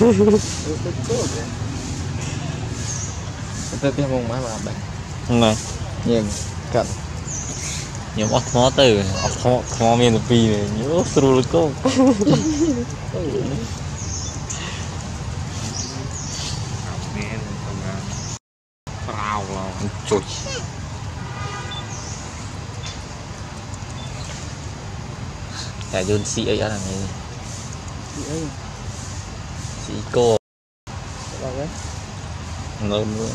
Tapi mau mana bang? Nang, yang kan, yang off main lebih nih, yo seru lekuk. Perau lah, cuy. Cà dôn xị ấy là gì? Xị cô. Ngon luôn.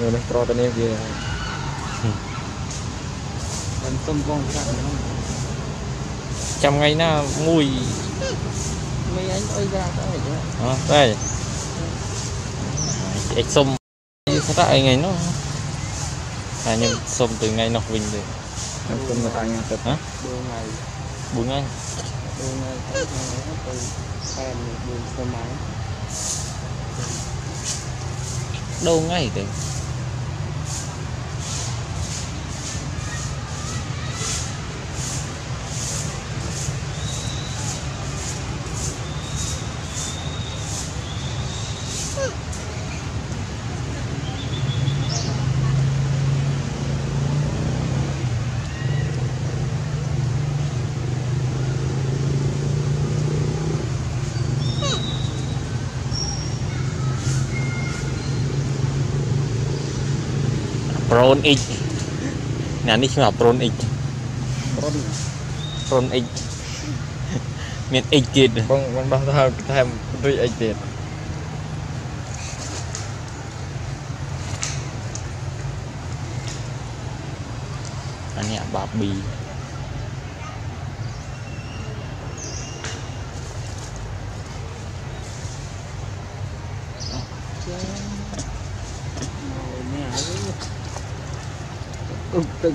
Người này pro tên em kìa. Bánh tôm con sẵn không? Trong ngày nó mùi. Mấy anh ơi ra có phải chứ? Đó, đây. Anh xông. Sao ta anh ấy nó? À nhưng xông từ ngày nọc vinh rồi. Em xông là anh thật hả? 4 ngày. 4 ngày. Từ xem đường xe máy. Đâu ngay thế? Pron X เนี่ยนี่ชื่อว่า Pron X Pron X มี X ទៀតបងបានបោះទៅថែមដូច X ទៀត អានេះ Barbie ตึง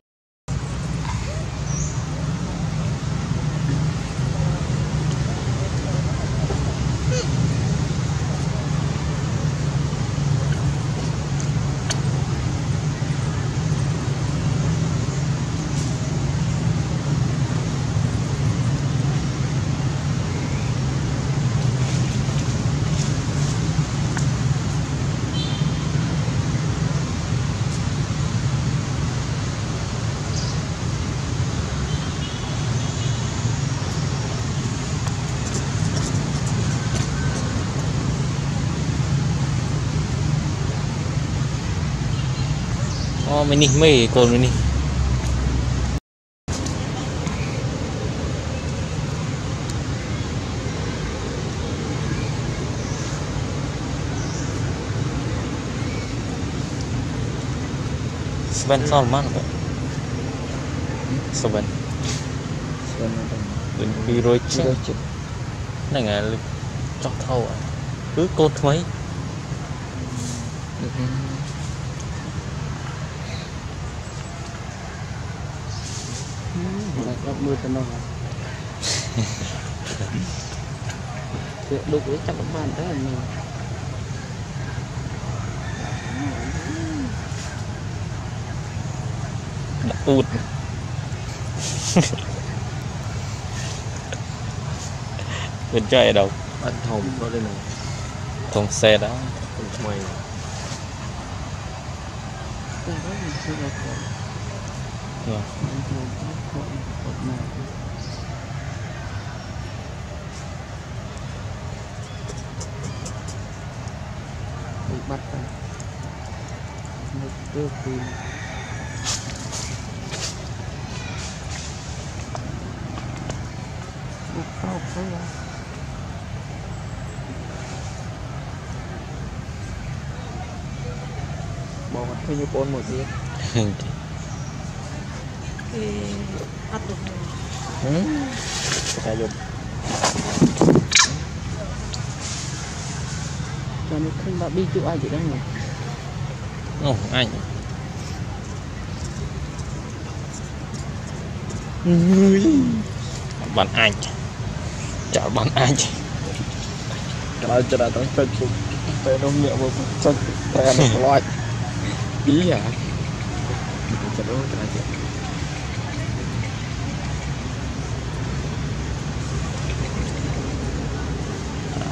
Mini con mini. Seven Salman kok. Seven. Bị rồi chết. Này ngài chọc thâu à. Cứ cột mấy. Mưa tầm nào đục với chặt bóng bàn tới là nhiều đặt tụt bên chơi ở đâu ăn thùng đó đây này thùng xe đó mày Hãy subscribe cho kênh Ghiền Mì Gõ Để không bỏ lỡ những video hấp dẫn tutup ya. Bỏ mặt hơi như con một gì kita yuk còn không bà bi chịu ai vậy đâu nhỉ anh bạn anh chào bạn anh chào tao phải chụp phải đông miệng một chân phải ăn một loại bí à chào đâu chào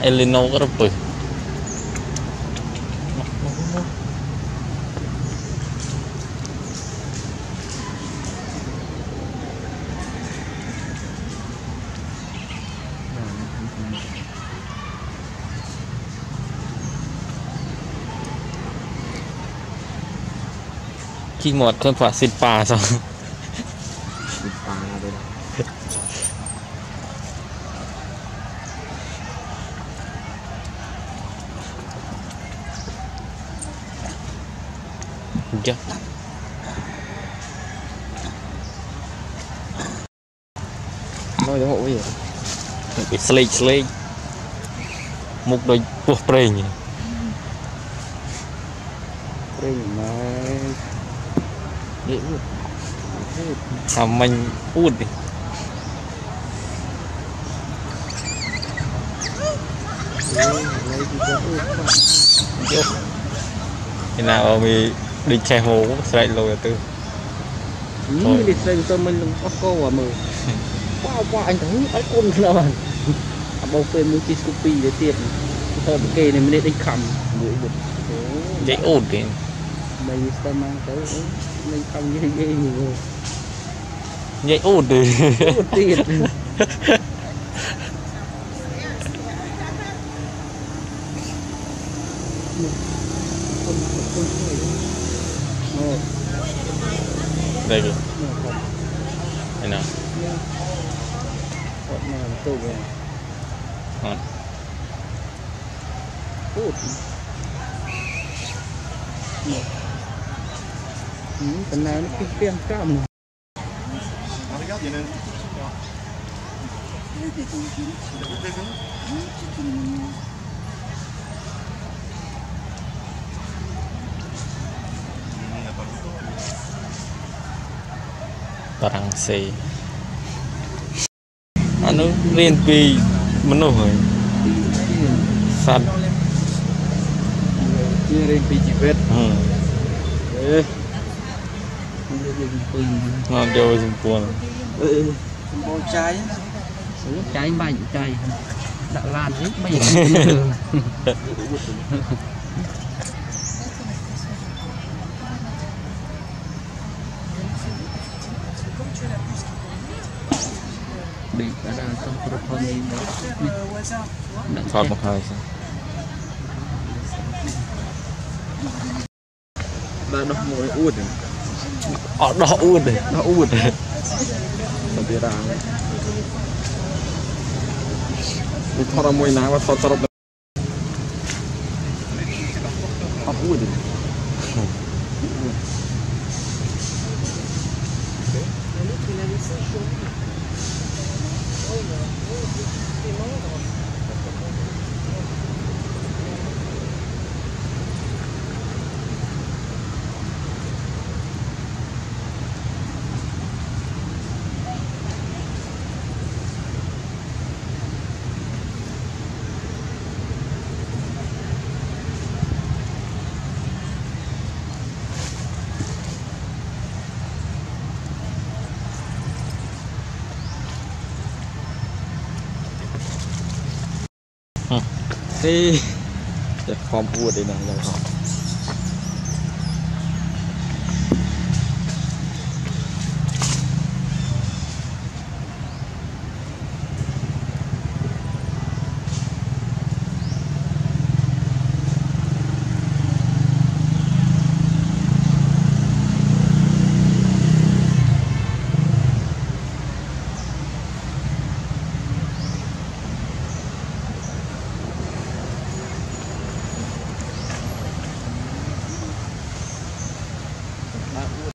Elino kerpe. Khi một con phạ xịt bà xong. Xịt bà rồi. Dạ. Nói hộ gì vậy? Sleek sleek. Mục đôi của prey nhỉ. Prey này. Dễ luôn. Sao mình út đi. Thế nào mình đi che hồ sậy lồi từ đi xe tôi mình có cô à mờ qua qua anh thấy cái con nào à bao phê mua chi scoopy để tiền thôi kê này mình đi khăm mũi bụt dễ ổn kìa mình sẽ mang tới mình không như ghê nhiều dễ ổn đi tiền đây kìa đây nào hot cái này nó phim cam barang C anu riêng vì menu rồi sạch riêng vì chị vết ngon cho dùng buồn bò cháy cháy bánh cháy đã làm hết bánh đi cả đàn trong proton đi một hơi đã đọc mồi uất ở đó uất đấy nó uất tập đi đàn đi thora mồi ná và thora đập học uất đi để phòng vua đi nào rồi